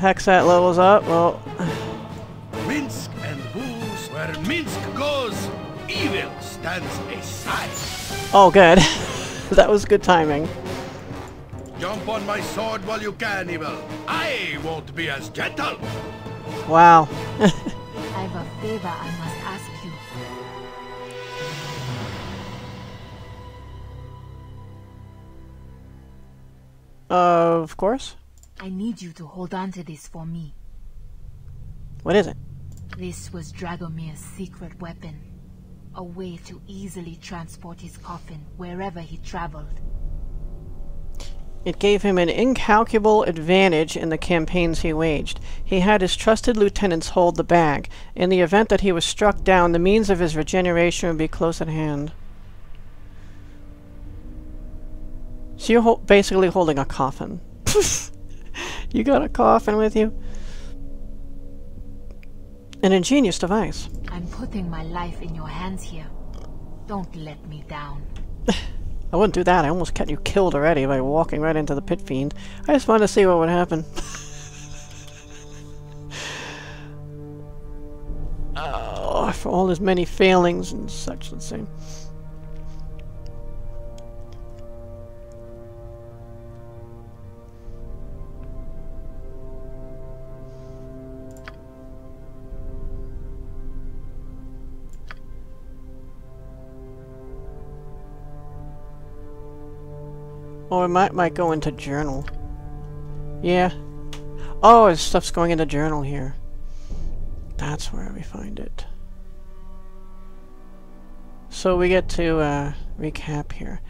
Hexxat levels up. Well, Minsc and Boo, where Minsc goes, evil stands aside. Oh, good. That was good timing. Jump on my sword while you can, evil. I won't be as gentle. Wow. I've a favor I must ask you. Of course. I need you to hold on to this for me. What is it? This was Dragomir's secret weapon. A way to easily transport his coffin wherever he traveled. It gave him an incalculable advantage in the campaigns he waged. He had his trusted lieutenants hold the bag. In the event that he was struck down, the means of his regeneration would be close at hand. So you're basically holding a coffin. You got a coffin with you? An ingenious device. I'm putting my life in your hands here. Don't let me down. I wouldn't do that. I almost got you killed already by walking right into the pit fiend. I just wanted to see what would happen. Oh, for all his many failings and such, let's see. Or it might go into journal. Yeah. Oh, his stuff's going into journal here. That's where we find it. So we get to recap here.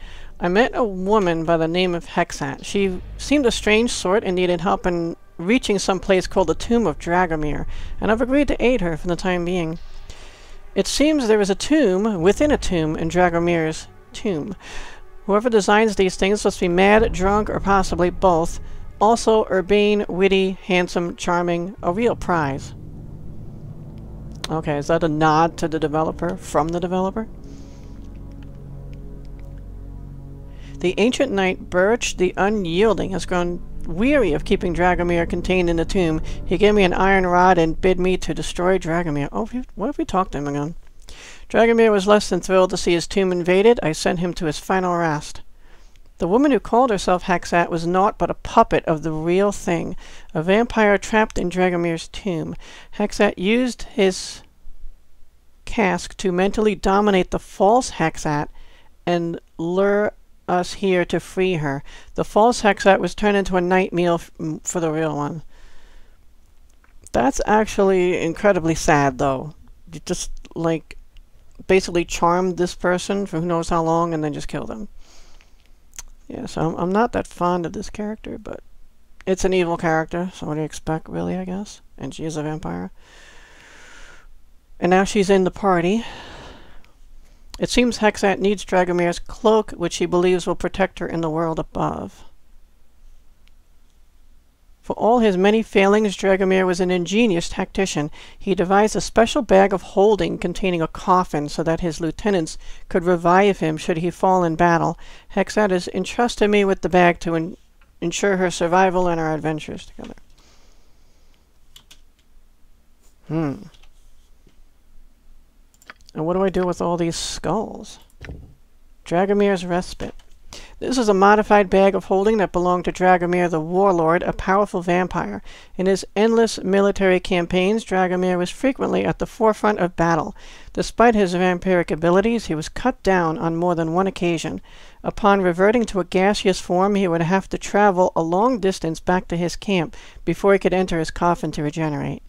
I met a woman by the name of Hexxat. She seemed a strange sort and needed help in reaching some place called the Tomb of Dragomir, and I've agreed to aid her for the time being. It seems there is a tomb within a tomb in Dragomir's tomb. Whoever designs these things must be mad, drunk, or possibly both. Also urbane, witty, handsome, charming, a real prize. Okay, is that a nod to the developer, from the developer? The ancient knight Birch the Unyielding has grown weary of keeping Dragomir contained in the tomb. He gave me an iron rod and bid me to destroy Dragomir. Oh, what if we talked to him again? Dragomir was less than thrilled to see his tomb invaded. I sent him to his final rest. The woman who called herself Hexxat was naught but a puppet of the real thing, a vampire trapped in Dragomir's tomb. Hexxat used his cask to mentally dominate the false Hexxat and lure us here to free her. The false Hexxat was turned into a night meal for the real one. That's actually incredibly sad, though. You just, like, basically charmed this person for who knows how long and then just killed them. Yeah, so I'm not that fond of this character, but it's an evil character, so what do you expect, really, I guess? And she is a vampire. And now she's in the party. It seems Hexxat needs Dragomir's cloak, which she believes will protect her in the world above. For all his many failings, Dragomir was an ingenious tactician. He devised a special bag of holding containing a coffin so that his lieutenants could revive him should he fall in battle. Hexxat has entrusted me with the bag to ensure her survival and our adventures together. And what do I do with all these skulls? Dragomir's respite. This is a modified bag of holding that belonged to Dragomir the Warlord, a powerful vampire. In his endless military campaigns, Dragomir was frequently at the forefront of battle. Despite his vampiric abilities, he was cut down on more than one occasion. Upon reverting to a gaseous form, he would have to travel a long distance back to his camp before he could enter his coffin to regenerate.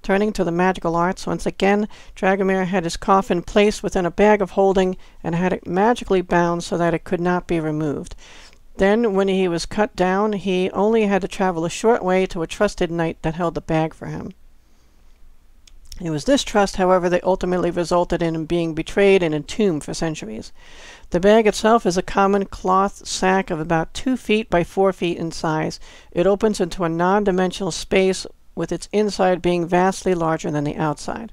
Turning to the magical arts, once again, Dragomir had his coffin placed within a bag of holding and had it magically bound so that it could not be removed. Then, when he was cut down, he only had to travel a short way to a trusted knight that held the bag for him. It was this trust, however, that ultimately resulted in him being betrayed and entombed for centuries. The bag itself is a common cloth sack of about 2 feet by 4 feet in size. It opens into a non-dimensional space, with its inside being vastly larger than the outside.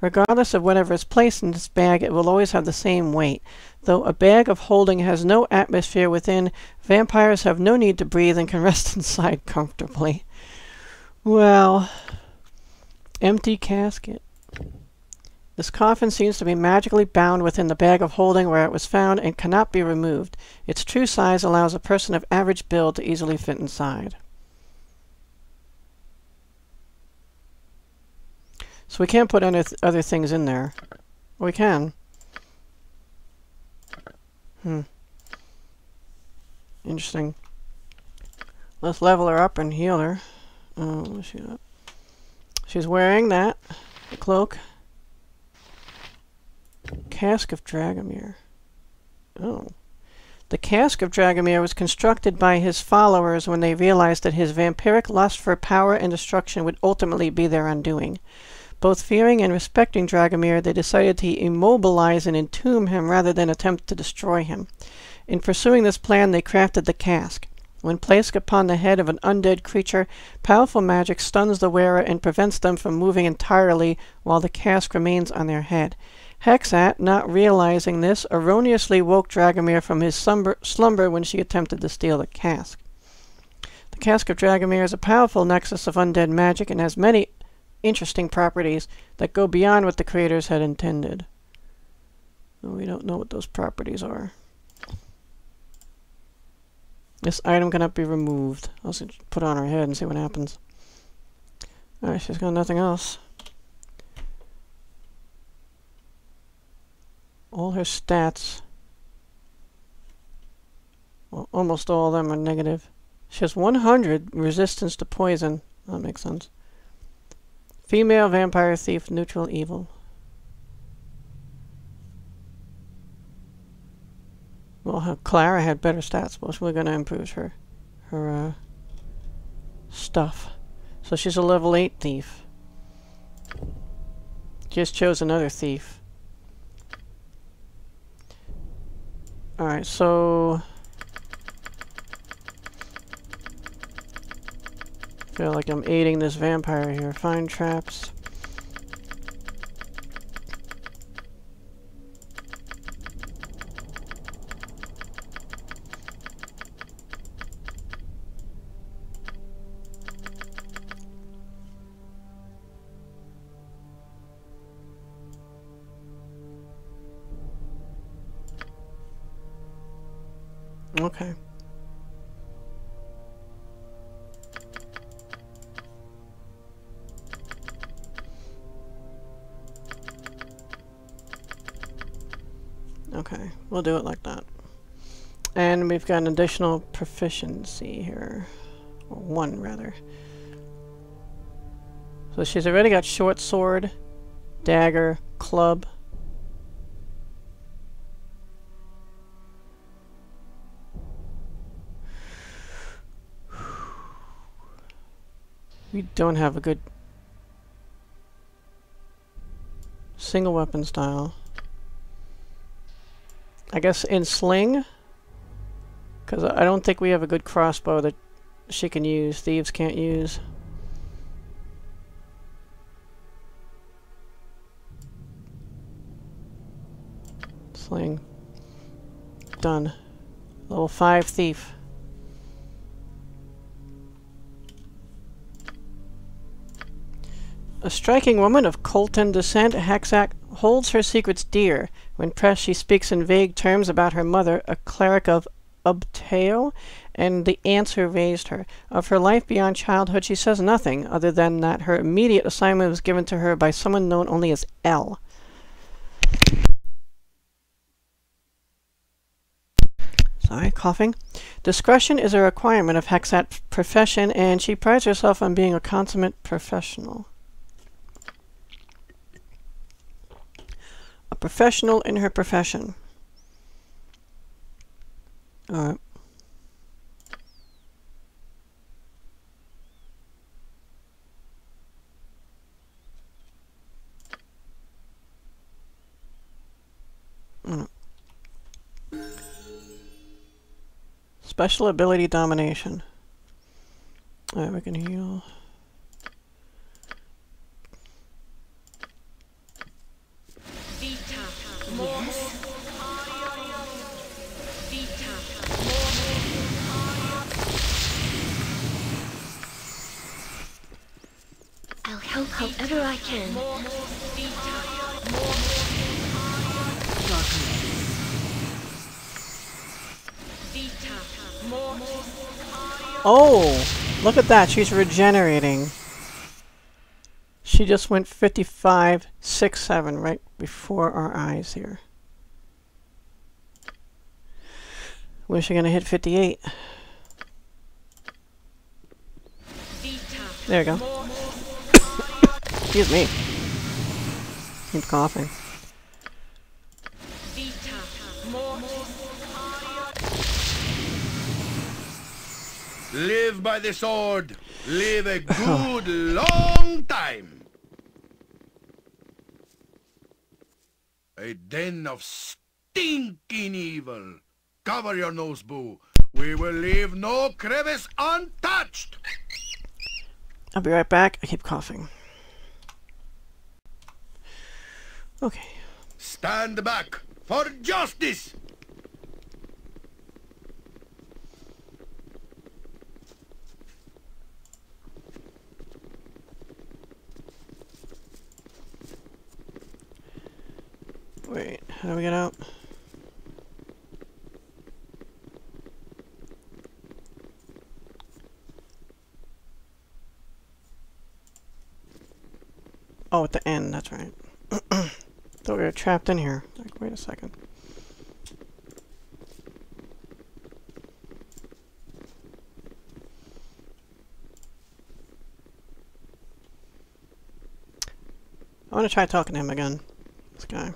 Regardless of whatever is placed in this bag, it will always have the same weight. Though a bag of holding has no atmosphere within, vampires have no need to breathe and can rest inside comfortably. Well, empty casket. This coffin seems to be magically bound within the bag of holding where it was found and cannot be removed. Its true size allows a person of average build to easily fit inside. So we can't put other things in there. We can. Interesting. Let's level her up and heal her. She's wearing that. The cloak. Cask of Dragomir. Oh. The Cask of Dragomir was constructed by his followers when they realized that his vampiric lust for power and destruction would ultimately be their undoing. Both fearing and respecting Dragomir, they decided to immobilize and entomb him rather than attempt to destroy him. In pursuing this plan, they crafted the cask. When placed upon the head of an undead creature, powerful magic stuns the wearer and prevents them from moving entirely while the cask remains on their head. Hexxat, not realizing this, erroneously woke Dragomir from his slumber when she attempted to steal the cask. The Cask of Dragomir is a powerful nexus of undead magic and has many interesting properties that go beyond what the creators had intended. We don't know what those properties are. This item cannot be removed. Let's put it on her head and see what happens. Alright, she's got nothing else. All her stats, well, almost all of them are negative. She has 100 resistance to poison. That makes sense. Female vampire thief, neutral evil. Well, Clara had better stats, but we're going to improve her stuff. So she's a level 8 thief. Just chose another thief. Alright, so I feel like I'm aiding this vampire here. Find traps. Okay. Okay, we'll do it like that. And we've got an additional proficiency here. Or one, rather. So she's already got short sword, dagger, club. We don't have a good single weapon style. I guess in sling, because I don't think we have a good crossbow that she can use. Thieves can't use. Sling. Done. Level 5 thief. A striking woman of Colton descent, Hexxat holds her secrets dear. When pressed, she speaks in vague terms about her mother, a cleric of Ubtao, and the aunts who raised her. Of her life beyond childhood, she says nothing, other than that her immediate assignment was given to her by someone known only as L. Sorry, coughing. Discretion is a requirement of Hexxat's profession, and she prides herself on being a consummate professional. Professional in her profession. Alright. Special ability domination. Alright, we can heal. whatever I can. Oh, look at that. She's regenerating. She just went 55, 6, 7 right before our eyes here. Where's she going to hit 58? There we go. Excuse me. Keep coughing. Live by the sword. Live a good long time. A den of stinking evil. Cover your nose, Boo. We will leave no crevice untouched. I'll be right back. I keep coughing. Okay. Stand back for justice. Wait, how do we get out? Oh, at the end, that's right. Thought we were trapped in here. Like, wait a second. I want to try talking to him again. This guy.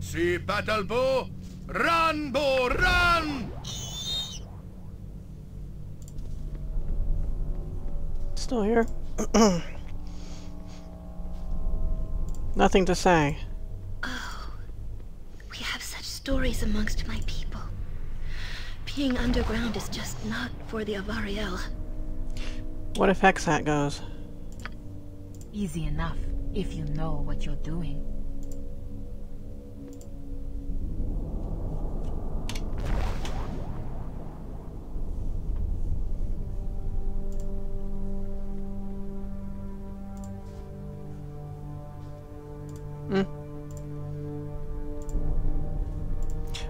See battle, Boo! Run, Boo! Run! Still here. Nothing to say. Oh, we have such stories amongst my people. Being underground is just not for the Avariel. What if Hexxat goes? Easy enough, if you know what you're doing.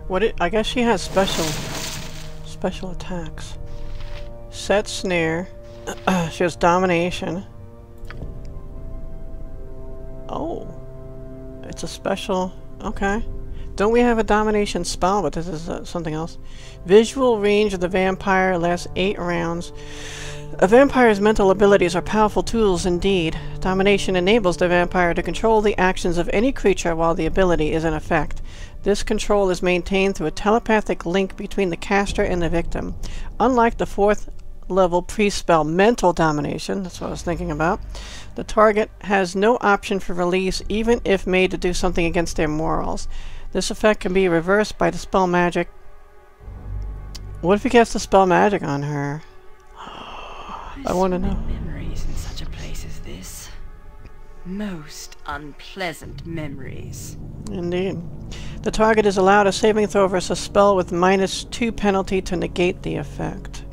What it, I guess she has special attacks. Set snare. She has domination. Oh, it's a special. Okay. Don't we have a domination spell? But this is something else. Visual range of the vampire lasts 8 rounds. A vampire's mental abilities are powerful tools indeed. Domination enables the vampire to control the actions of any creature while the ability is in effect. This control is maintained through a telepathic link between the caster and the victim. Unlike the 4th level pre-spell Mental Domination, that's what I was thinking about, the target has no option for release even if made to do something against their morals. This effect can be reversed by the spell magic. What if he casts the spell magic on her? I want to know. Memories in such a place as this. Most unpleasant memories. Indeed. The target is allowed a saving throw versus a spell with -2 penalty to negate the effect.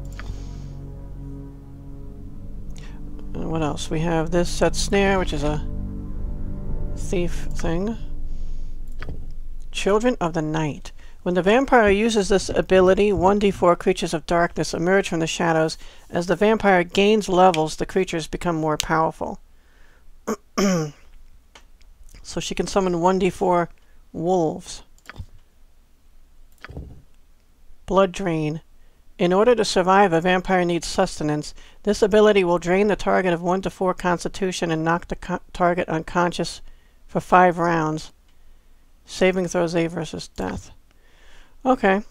And what else? We have this set snare, which is a thief thing. Children of the Night. When the vampire uses this ability, 1d4 creatures of darkness emerge from the shadows. As the vampire gains levels, the creatures become more powerful. So she can summon 1d4 wolves. Blood Drain. In order to survive, a vampire needs sustenance. This ability will drain the target of 1 to 4 constitution and knock the target unconscious for 5 rounds. Saving throws A versus death. Okay.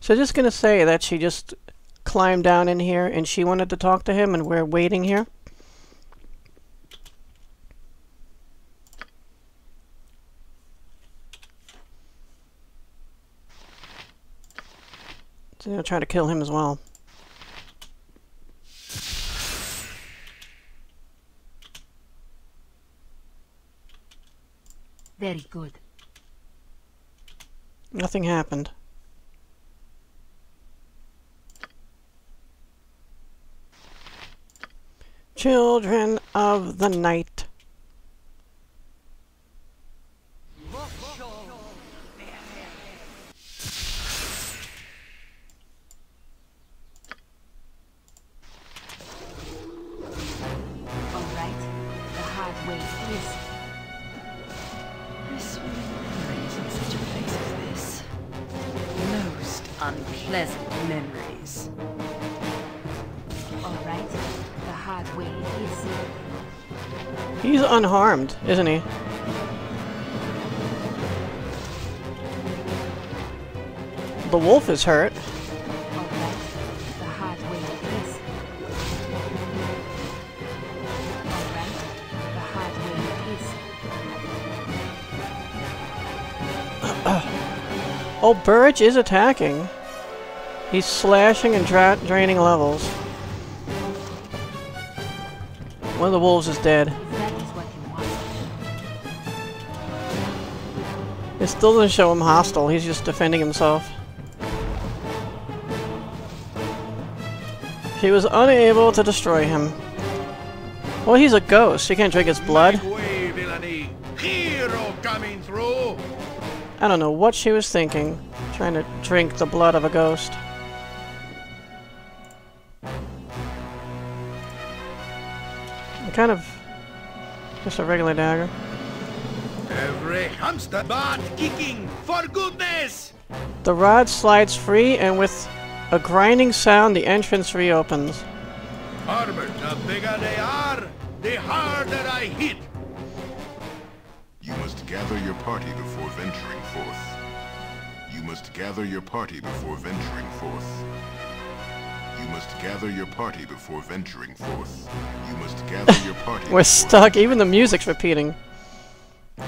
So just gonna say that she just climbed down in here and she wanted to talk to him and we're waiting here. So they'll try to kill him as well. Very good. Nothing happened. Children of the night. He's unharmed, isn't he? The wolf is hurt. Oh, Birch is attacking. He's slashing and draining levels. One of the wolves is dead. It still doesn't show him hostile, he's just defending himself. She was unable to destroy him. Well, he's a ghost, she can't drink his blood. I don't know what she was thinking, trying to drink the blood of a ghost. Kind of just a regular dagger. Every hamster bot kicking for goodness! The rod slides free, and with a grinding sound, the entrance reopens. Armored, the bigger they are, the harder I hit. You must gather your party before venturing forth. You must gather your party before venturing forth. You must gather your party before venturing forth. You must gather your party. We're stuck. Even the music's repeating. You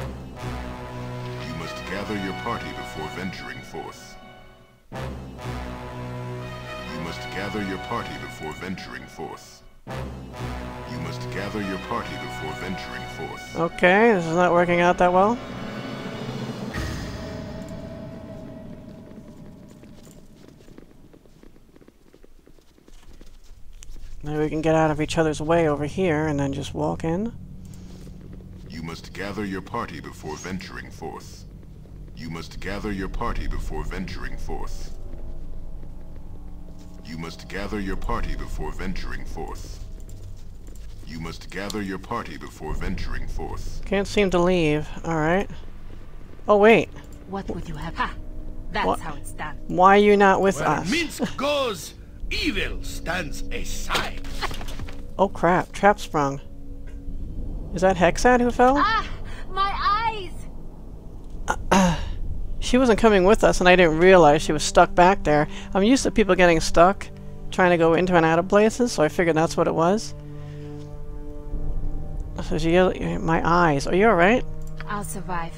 must gather your party before venturing forth. You must gather your party before venturing forth. You must gather your party before venturing forth. Okay, this is not working out that well. Maybe we can get out of each other's way over here and then just walk in. You must gather your party before venturing forth. You must gather your party before venturing forth. You must gather your party before venturing forth. You must gather your party before venturing forth. Can't seem to leave. Alright. Oh, wait. What would you have? Ha! That's how it's done. Why are you not with us? Minsc goes! Evil stands aside. Oh crap, trap sprung. Is that Hexxat who fell? Ah, my eyes! She wasn't coming with us and I didn't realize she was stuck back there. I'm used to people getting stuck, trying to go into and out of places, so I figured that's what it was. So she yelled, my eyes, are you alright? I'll survive.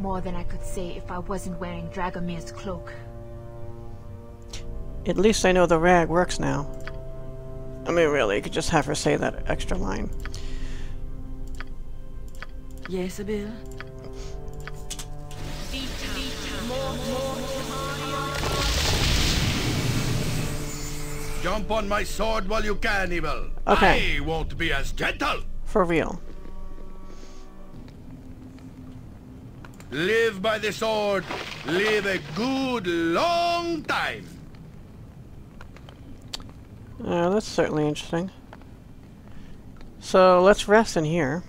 More than I could say if I wasn't wearing Dragomir's cloak. At least I know the rag works now. I mean, really, you could just have her say that extra line. Yes, Abel. Jump on my sword while you can, Abel. Okay. I won't be as gentle. For real. Live by the sword. Live a good long time. That's certainly interesting. So let's rest in here.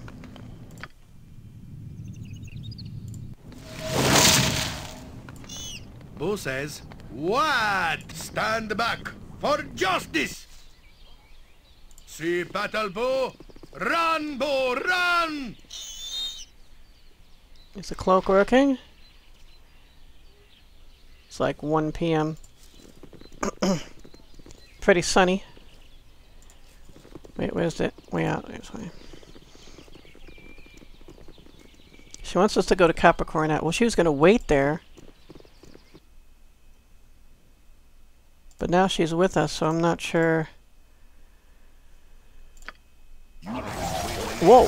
Boo says, "What? Stand back for justice! See battle, Boo! Run, Boo, run!" Is the cloak working? It's like 1 p.m. Pretty sunny. Wait, where's it? Way out. She wants us to go to Copper Coronet. Well, she was going to wait there. But now she's with us, so I'm not sure. Whoa!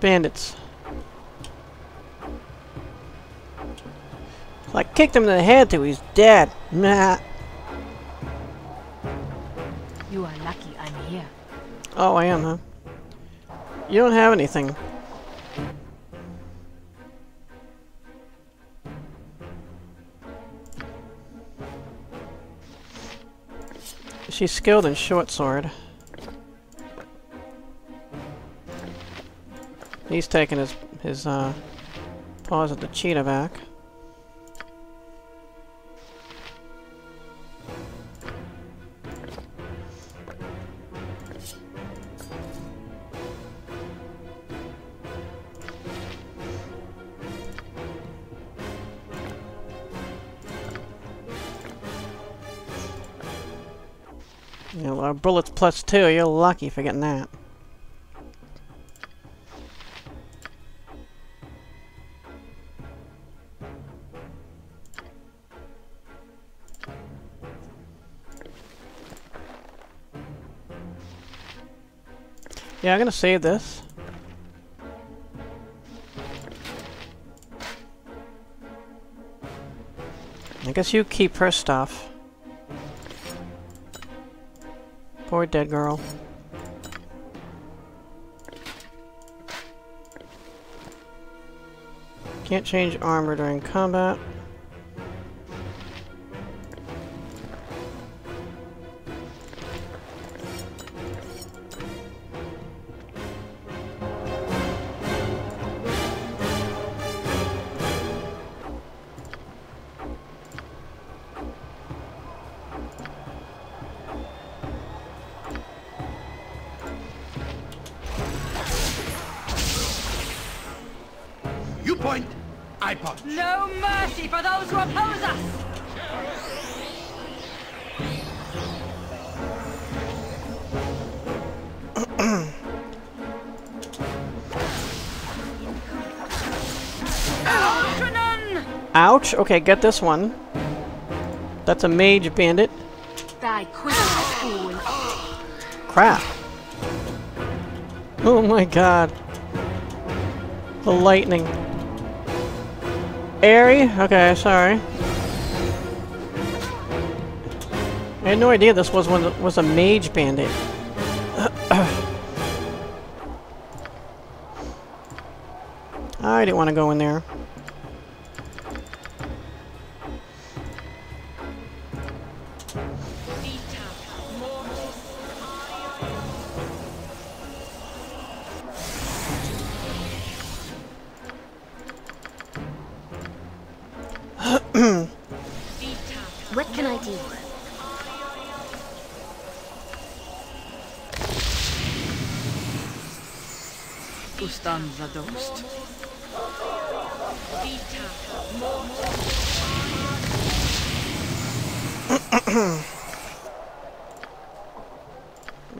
Bandits. So I kicked him in the head till he's dead. Nah. You are lucky lucky I'm here. Oh, I am, huh? You don't have anything. She's skilled in short sword. He's taking his paws at the cheetah back. Bullets +2, you're lucky for getting that. Yeah, I'm gonna save this. I guess you keep her stuff. Poor dead girl. Can't change armor during combat. No mercy for those who oppose us! Ouch! Okay, get this one. That's a mage bandit. Die quick, fool. Crap. Oh my god. The lightning. Airy? Okay, sorry. I had no idea this was one that was a mage bandit. I didn't want to go in there. What can I do? Who stands adost?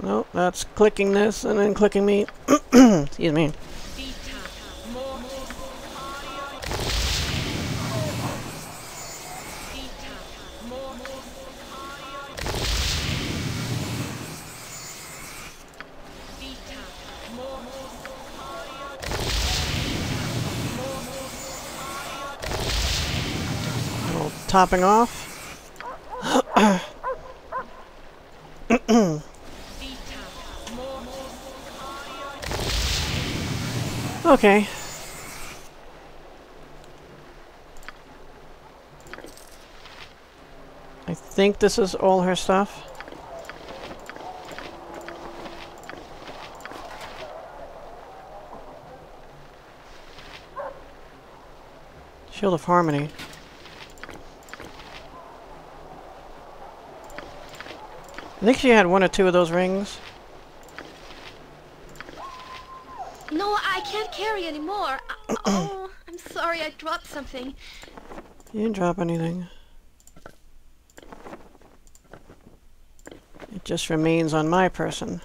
Nope, that's clicking this and then clicking me. Excuse me. Topping off. Okay. I think this is all her stuff. Shield of Harmony. I think she had one or two of those rings. No, I can't carry anymore. Oh, I'm sorry, I dropped something. You didn't drop anything. It just remains on my person.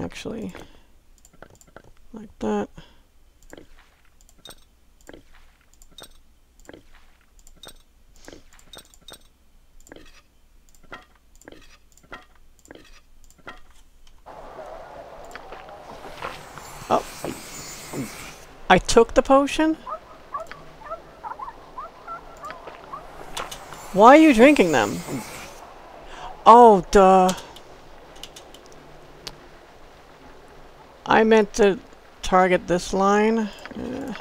Actually, like that. I took the potion? Why are you drinking them? Oh, duh. I meant to target this line. Yeah.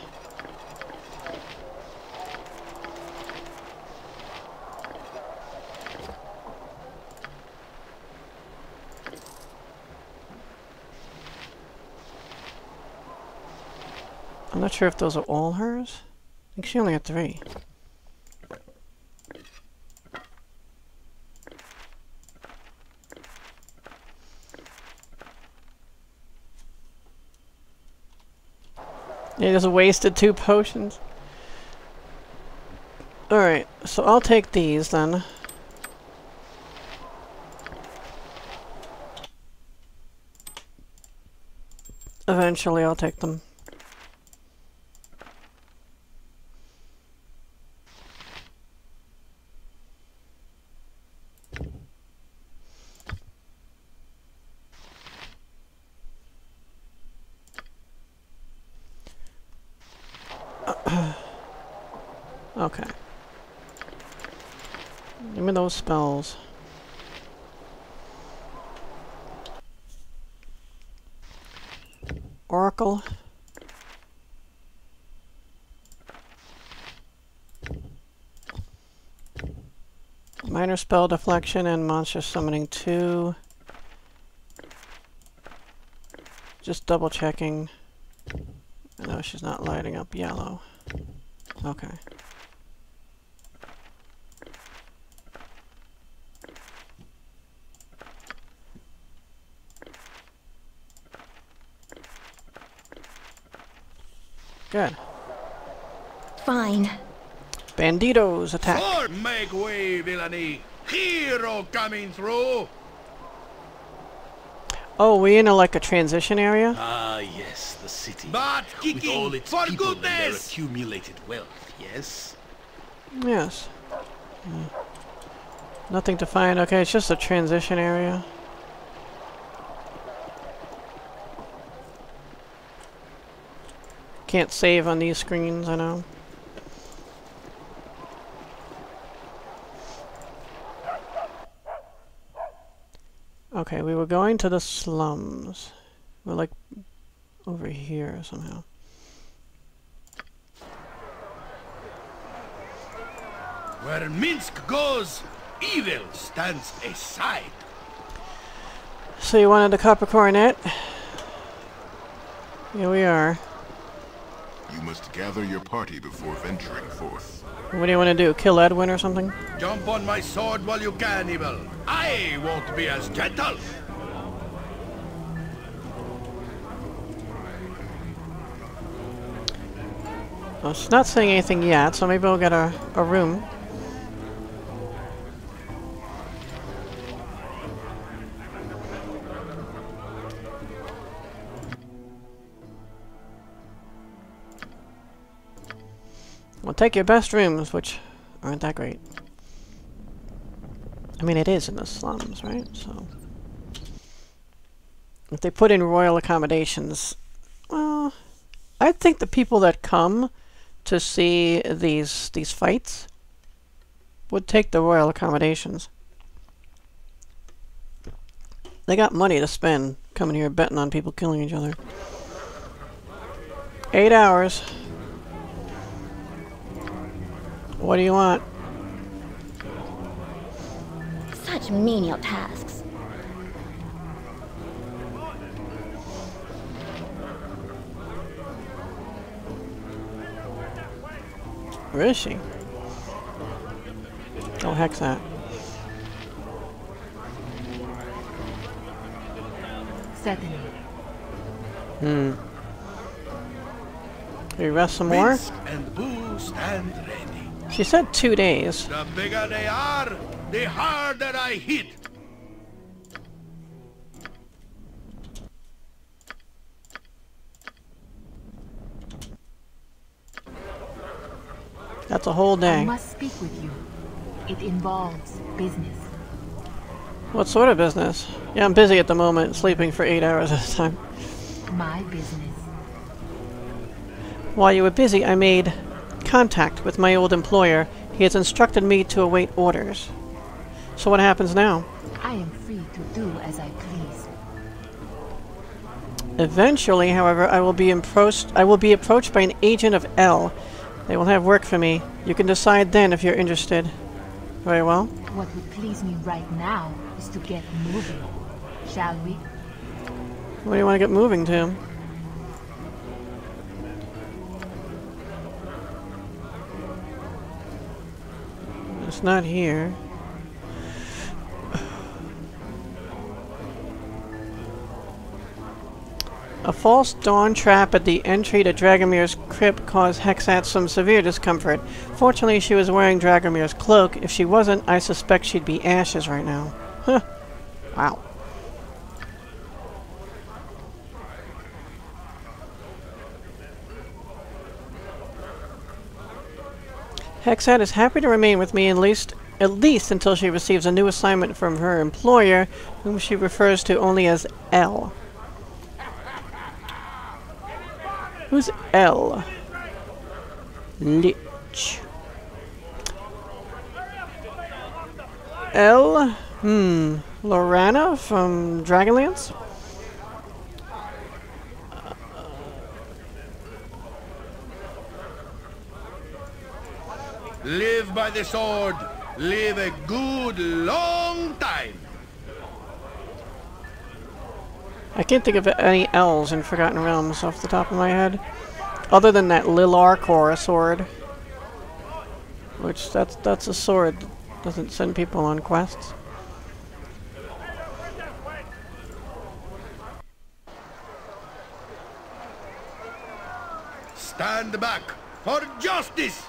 I'm not sure if those are all hers. I think she only had 3. You just wasted 2 potions. Alright, so I'll take these then. Eventually I'll take them. Okay. Give me those spells. Oracle. Minor spell deflection and monster summoning 2. Just double checking. No, she's not lighting up yellow. Okay. Good. Fine. Banditos attack. Lord, make way, villainy. Hero coming through. Oh, we in a transition area? Ah, yes, the city. But with all its for people goodness. And their accumulated wealth, yes. Yes. Yeah. Nothing to find. Okay, it's just a transition area. Can't save on these screens, I know. Okay, we were going to the slums. We're like over here somehow. Where Minsc goes, evil stands aside. So you wanted the Copper Coronet? Here we are. You must gather your party before venturing forth. What do you want to do? Kill Edwin or something? Jump on my sword while you can, evil. I won't be as gentle. Well, it's not saying anything yet, so maybe we'll get a room. Well, take your best rooms, which aren't that great. I mean, it is in the slums, right? So, if they put in royal accommodations, well, I think the people that come to see these fights would take the royal accommodations. They got money to spend coming here betting on people killing each other. 8 hours. What do you want? Such menial tasks. Where is she? Oh, Hexxat. Certainly. Can we rest some more? And Boo stand ready. She said 2 days. The bigger they are, the harder I hit. That's a whole day. I must speak with you. It involves business. What sort of business? Yeah, I'm busy at the moment, sleeping for 8 hours at a time. My business. While you were busy, I made contact with my old employer. He has instructed me to await orders. So what happens now? I am free to do as I please. Eventually, however, I will be approached by an agent of L. They will have work for me. You can decide then if you're interested. Very well. What would please me right now is to get moving. Shall we? Where do you want to get moving to? It's not here. A false dawn trap at the entry to Dragomir's crypt caused Hexxat some severe discomfort. Fortunately, she was wearing Dragomir's cloak. If she wasn't, I suspect she'd be ashes right now. Huh. Wow. Hexxat is happy to remain with me at least until she receives a new assignment from her employer, whom she refers to only as L. Who's L? Lich. L? Lorana from Dragonlance? Live by the sword. Live a good long time. I can't think of any L's in Forgotten Realms off the top of my head. Other than that Lilarcor sword. Which, that's a sword that doesn't send people on quests. Stand back for justice!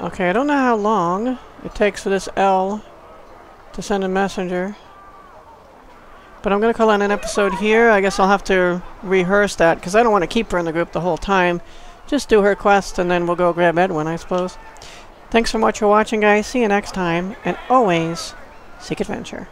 Okay, I don't know how long it takes for this L to send a messenger. But I'm going to call it an episode here. I guess I'll have to rehearse that, because I don't want to keep her in the group the whole time. Just do her quest, and then we'll go grab Edwin, I suppose. Thanks so much for watching, guys. See you next time. And always, seek adventure.